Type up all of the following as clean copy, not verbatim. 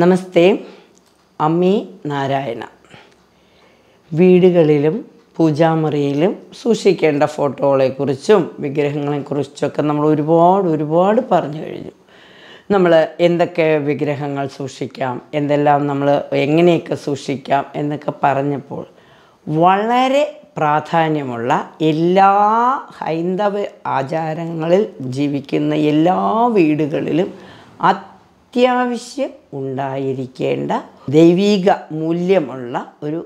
നമസ്തേ അമ്മി നാരായണ. വീടുകളിലും പൂജാമുറിയിലും സൂക്ഷിക്കേണ്ട ഫോട്ടോകളെക്കുറിച്ചും വിഗ്രഹങ്ങളെക്കുറിച്ചൊക്കെ നമ്മൾ ഒരുപാട് പറഞ്ഞു കഴിഞ്ഞു. നമ്മൾ എന്തൊക്കെ വിഗ്രഹങ്ങൾ സൂക്ഷിക്കാം, എന്തെല്ലാം നമ്മൾ എങ്ങനെയൊക്കെ സൂക്ഷിക്കാം എന്നൊക്കെ പറഞ്ഞപ്പോൾ വളരെ പ്രാധാന്യമുള്ള എല്ലാ ഹൈന്ദവ ആചാരങ്ങളിൽ ജീവിക്കുന്ന എല്ലാ വീടുകളിലും അത്യാവശ്യം ഉണ്ടായിരിക്കേണ്ട ദൈവിക മൂല്യമുള്ള ഒരു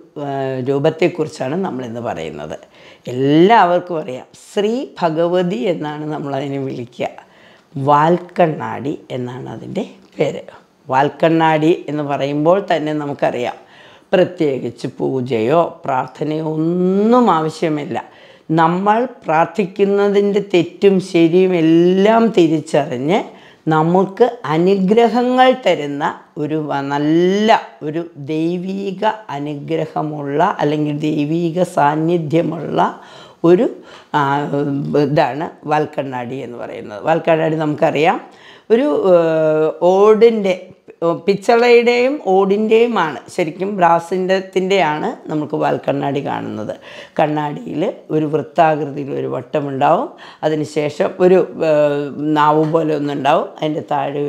രൂപത്തെക്കുറിച്ചാണ് നമ്മളിന്ന് പറയുന്നത്. എല്ലാവർക്കും അറിയാം, ശ്രീ ഭഗവതി എന്നാണ് നമ്മളതിനെ വിളിക്കുക. വാൽക്കണ്ണാടി എന്നാണ് അതിൻ്റെ പേര്. വാൽക്കണ്ണാടി എന്ന് പറയുമ്പോൾ തന്നെ നമുക്കറിയാം, പ്രത്യേകിച്ച് പൂജയോ പ്രാർത്ഥനയോ ഒന്നും ആവശ്യമില്ല. നമ്മൾ പ്രാർത്ഥിക്കുന്നതിൻ്റെ തെറ്റും ശരിയും എല്ലാം തിരിച്ചറിഞ്ഞ് നമുക്ക് അനുഗ്രഹങ്ങൾ തരുന്ന ഒരു നല്ല ഒരു ദൈവീക അനുഗ്രഹമുള്ള അല്ലെങ്കിൽ ദൈവീക സാന്നിധ്യമുള്ള ഒരു ഇതാണ് വാൽക്കണ്ണാടി എന്ന് പറയുന്നത്. വാൽക്കണ്ണാടി നമുക്കറിയാം ഒരു ഓടിൻ്റെ പിച്ചളയുടെയും ഓടിൻ്റെയുമാണ്, ശരിക്കും ബ്രാസിൻ്റെയാണ് നമുക്ക് വാൽക്കണ്ണാടി കാണുന്നത്. കണ്ണാടിയിൽ ഒരു വൃത്താകൃതിയിൽ ഒരു വട്ടമുണ്ടാവും, അതിനുശേഷം ഒരു നാവ് പോലെ ഒന്നുണ്ടാവും, അതിൻ്റെ താഴെ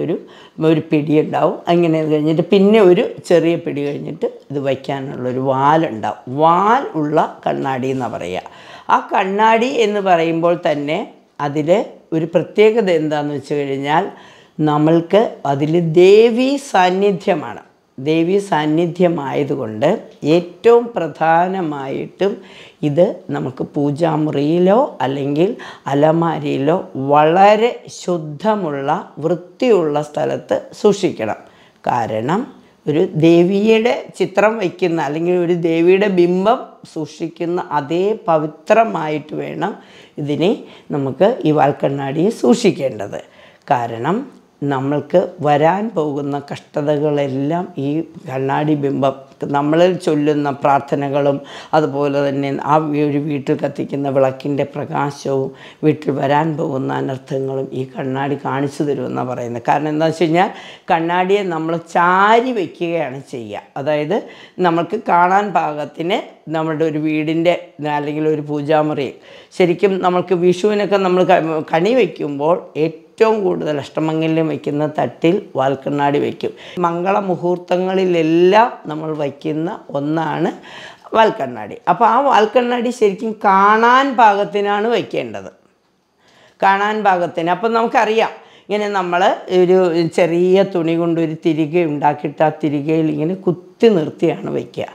ഒരു പിടി ഉണ്ടാവും, അങ്ങനെ കഴിഞ്ഞിട്ട് പിന്നെ ഒരു ചെറിയ പിടി കഴിഞ്ഞിട്ട് ഇത് വയ്ക്കാനുള്ളൊരു വാലുണ്ടാവും. വാൽ ഉള്ള കണ്ണാടി എന്നാണ് പറയുക. ആ കണ്ണാടി എന്ന് പറയുമ്പോൾ തന്നെ അതിൽ ഒരു പ്രത്യേകത എന്താണെന്ന് വെച്ച് കഴിഞ്ഞാൽ നമ്മൾക്ക് അതിൽ ദേവീ സാന്നിധ്യമാണ്. ദേവീ സാന്നിധ്യമായതുകൊണ്ട് ഏറ്റവും പ്രധാനമായിട്ടും ഇത് നമുക്ക് പൂജാമുറിയിലോ അല്ലെങ്കിൽ അലമാരിയിലോ വളരെ ശുദ്ധമുള്ള വൃത്തിയുള്ള സ്ഥലത്ത് സൂക്ഷിക്കണം. കാരണം ഒരു ദേവിയുടെ ചിത്രം വയ്ക്കുന്ന അല്ലെങ്കിൽ ഒരു ദേവിയുടെ ബിംബം സൂക്ഷിക്കുന്ന അതേ പവിത്രമായിട്ട് വേണം ഇതിനെ നമുക്ക് ഈ വാൽക്കണ്ണാടിയെ സൂക്ഷിക്കേണ്ടത്. കാരണം നമ്മൾക്ക് വരാൻ പോകുന്ന കഷ്ടതകളെല്ലാം ഈ കണ്ണാടി ബിംബം നമ്മളിൽ ചൊല്ലുന്ന പ്രാർത്ഥനകളും അതുപോലെ തന്നെ ആ ഒരു വീട്ടിൽ കത്തിക്കുന്ന വിളക്കിൻ്റെ പ്രകാശവും വീട്ടിൽ വരാൻ പോകുന്ന അനർത്ഥങ്ങളും ഈ കണ്ണാടി കാണിച്ചു തരുമെന്നാണ് പറയുന്നത്. കാരണം എന്താണെന്ന് വെച്ച് കഴിഞ്ഞാൽ കണ്ണാടിയെ നമ്മൾ ചാരി വയ്ക്കുകയാണ് ചെയ്യുക. അതായത് നമ്മൾക്ക് കാണാൻ പാകത്തിന് നമ്മുടെ ഒരു വീടിൻ്റെ അല്ലെങ്കിൽ ഒരു പൂജാമുറി, ശരിക്കും നമ്മൾക്ക് വിഷുവിനൊക്കെ നമ്മൾ കണി വയ്ക്കുമ്പോൾ ഏറ്റവും കൂടുതൽ അഷ്ടമംഗല്യം വയ്ക്കുന്ന തട്ടിൽ വാൽക്കണ്ണാടി വയ്ക്കും. മംഗളമുഹൂർത്തങ്ങളിലെല്ലാം നമ്മൾ വയ്ക്കുന്ന ഒന്നാണ് വാൽക്കണ്ണാടി. അപ്പോൾ ആ വാൽക്കണ്ണാടി ശരിക്കും കാണാൻ പാകത്തിനാണ് വയ്ക്കേണ്ടത്, കാണാൻ പാകത്തിന്. അപ്പം നമുക്കറിയാം, ഇങ്ങനെ നമ്മൾ ഒരു ചെറിയ തുണി കൊണ്ടൊരു തിരികെ ഉണ്ടാക്കിയിട്ട് ആ തിരികയിൽ ഇങ്ങനെ കുത്തി നിർത്തിയാണ് വയ്ക്കുക.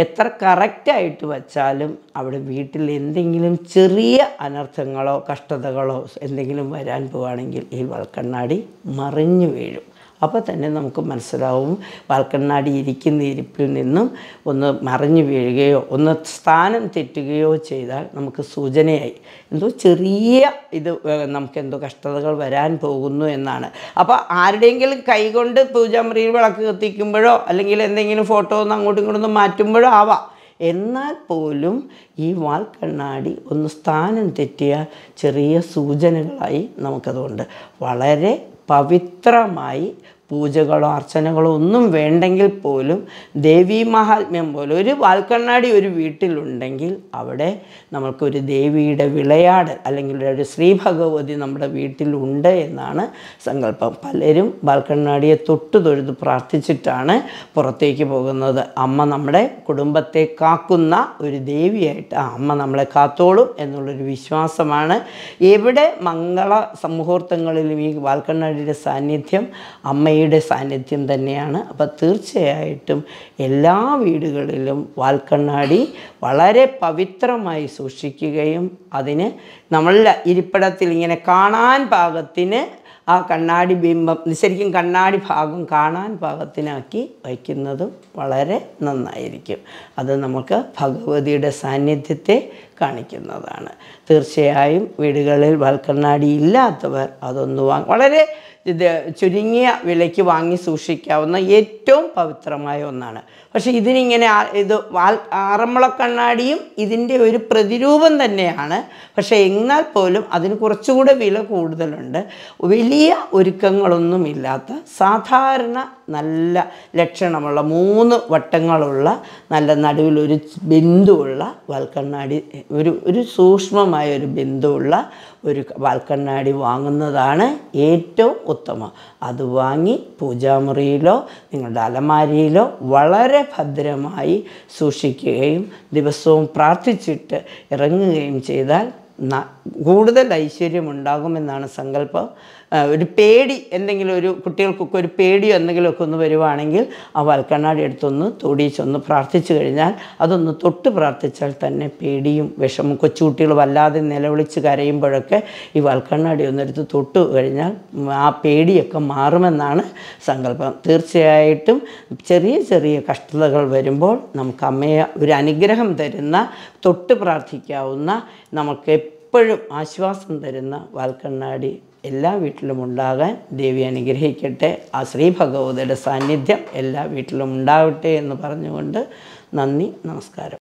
എത്ര കറക്റ്റായിട്ട് വച്ചാലും അവിടെ വീട്ടിൽ എന്തെങ്കിലും ചെറിയ അനർത്ഥങ്ങളോ കഷ്ടതകളോ എന്തെങ്കിലും വരാൻ പോവുകയാണെങ്കിൽ ഈ വാൽക്കണ്ണാടി മറിഞ്ഞു വീഴും. അപ്പോൾ തന്നെ നമുക്ക് മനസ്സിലാവും വാൽക്കണ്ണാടി ഇരിക്കുന്ന ഇരിപ്പിൽ നിന്നും ഒന്ന് മറിഞ്ഞു വീഴുകയോ ഒന്ന് സ്ഥാനം തെറ്റുകയോ ചെയ്താൽ നമുക്ക് സൂചനയായി എന്തോ ചെറിയ ഇത് നമുക്കെന്തോ കഷ്ടതകൾ വരാൻ പോകുന്നു എന്നാണ്. അപ്പോൾ ആരുടെയെങ്കിലും കൈകൊണ്ട് പൂജാമുറിയിൽ വിളക്ക് കത്തിക്കുമ്പോഴോ അല്ലെങ്കിൽ എന്തെങ്കിലും ഫോട്ടോ ഒന്ന് അങ്ങോട്ടും ഇങ്ങോട്ടൊന്ന് മാറ്റുമ്പോഴോ ആവാം, എന്നാൽ പോലും ഈ വാൽക്കണ്ണാടി ഒന്ന് സ്ഥാനം തെറ്റിയാൽ ചെറിയ സൂചനകളായി നമുക്കതുകൊണ്ട് വളരെ പവിത്രമായി പൂജകളോ അർച്ചനകളോ ഒന്നും വേണ്ടെങ്കിൽ പോലും ദേവീ മഹാത്മ്യം പോലെ ഒരു വാൽക്കണ്ണാടി ഒരു വീട്ടിലുണ്ടെങ്കിൽ അവിടെ നമ്മൾക്കൊരു ദേവിയുടെ വിളയാട് അല്ലെങ്കിൽ ഒരു ശ്രീ ഭഗവതി നമ്മുടെ വീട്ടിലുണ്ട് എന്നാണ് സങ്കല്പം. പലരും വാൽക്കണ്ണാടിയെ തൊട്ട് തൊഴുത് പ്രാർത്ഥിച്ചിട്ടാണ് പുറത്തേക്ക് പോകുന്നത്. അമ്മ നമ്മുടെ കുടുംബത്തെ കാക്കുന്ന ഒരു ദേവിയായിട്ട് ആ അമ്മ നമ്മളെ കാത്തോളും എന്നുള്ളൊരു വിശ്വാസമാണ്. എവിടെ മംഗള മുഹൂർത്തങ്ങളിലും ഈ വാൽക്കണ്ണാടിയുടെ സാന്നിധ്യം അമ്മയുടെ സാന്നിധ്യം തന്നെയാണ്. അപ്പോൾ തീർച്ചയായിട്ടും എല്ലാ വീടുകളിലും വാൽക്കണ്ണാടി വളരെ പവിത്രമായി സൂക്ഷിക്കുകയും അതിന് നമ്മളുടെ ഇരിപ്പിടത്തിൽ ഇങ്ങനെ കാണാൻ പാകത്തിന് ആ കണ്ണാടി ബിംബം ശരിക്കും കണ്ണാടി ഭാഗം കാണാൻ പാകത്തിനാക്കി വയ്ക്കുന്നതും വളരെ നന്നായിരിക്കും. അത് നമുക്ക് ഭഗവതിയുടെ സാന്നിധ്യത്തെ കാണിക്കുന്നതാണ്. തീർച്ചയായും വീടുകളിൽ വാൽക്കണ്ണാടി ഇല്ലാത്തവർ അതൊന്ന് വളരെ ഇത് ചുരുങ്ങിയ വിലയ്ക്ക് വാങ്ങി സൂക്ഷിക്കാവുന്ന ഏറ്റവും പവിത്രമായ ഒന്നാണ്. പക്ഷേ ഇതിനിങ്ങനെ ഇത് ആറന്മുള കണ്ണാടിയും ഇതിൻ്റെ ഒരു പ്രതിരൂപം തന്നെയാണ്. പക്ഷേ എന്നാൽ പോലും അതിന് കുറച്ചുകൂടെ വില കൂടുതലുണ്ട്. വലിയ ഒരുക്കങ്ങളൊന്നുമില്ലാത്ത സാധാരണ നല്ല ലക്ഷണമുള്ള മൂന്ന് വട്ടങ്ങളുള്ള നല്ല നടുവിലൊരു ബിന്ദുവുള്ള വാൽക്കണ്ണാടി, ഒരു സൂക്ഷ്മമായ ഒരു ബിന്ദുവുള്ള ഒരു വാൽക്കണ്ണാടി വാങ്ങുന്നതാണ് ഏറ്റവും ഉത്തമം. അത് വാങ്ങി പൂജാമുറിയിലോ നിങ്ങളുടെ അലമാരിയിലോ വളരെ ഭദ്രമായി സൂക്ഷിക്കുകയും ദിവസവും പ്രാർത്ഥിച്ചിട്ട് ഇറങ്ങുകയും ചെയ്താൽ കൂടുതൽ ഐശ്വര്യമുണ്ടാകുമെന്നാണ് സങ്കല്പം. ഒരു പേടി എന്തെങ്കിലും ഒരു കുട്ടികൾക്കൊക്കെ ഒരു പേടിയോ എന്തെങ്കിലുമൊക്കെ ഒന്ന് വരുവാണെങ്കിൽ ആ വാൽക്കണ്ണാടി എടുത്തൊന്ന് തൊടിയിച്ചൊന്ന് പ്രാർത്ഥിച്ചു കഴിഞ്ഞാൽ അതൊന്ന് തൊട്ട് പ്രാർത്ഥിച്ചാൽ തന്നെ പേടിയും വിഷമം, കൊച്ചുകുട്ടികൾ വല്ലാതെ നിലവിളിച്ച് കരയുമ്പോഴൊക്കെ ഈ വാൽക്കണ്ണാടി ഒന്നെടുത്ത് തൊട്ട് കഴിഞ്ഞാൽ ആ പേടിയൊക്കെ മാറുമെന്നാണ് സങ്കല്പം. തീർച്ചയായിട്ടും ചെറിയ ചെറിയ കഷ്ടതകൾ വരുമ്പോൾ നമുക്ക് അമ്മയെ ഒരു അനുഗ്രഹം തരുന്ന, തൊട്ട് പ്രാർത്ഥിക്കാവുന്ന, നമുക്ക് എപ്പോഴും ആശ്വാസം തരുന്ന വാൽക്കണ്ണാടി എല്ലാ വീട്ടിലും ഉണ്ടാകാൻ ദേവി അനുഗ്രഹിക്കട്ടെ. ആ ശ്രീ ഭഗവതിയുടെ സാന്നിധ്യം എല്ലാ വീട്ടിലും ഉണ്ടാവട്ടെ എന്ന് പറഞ്ഞുകൊണ്ട് നന്ദി, നമസ്കാരം.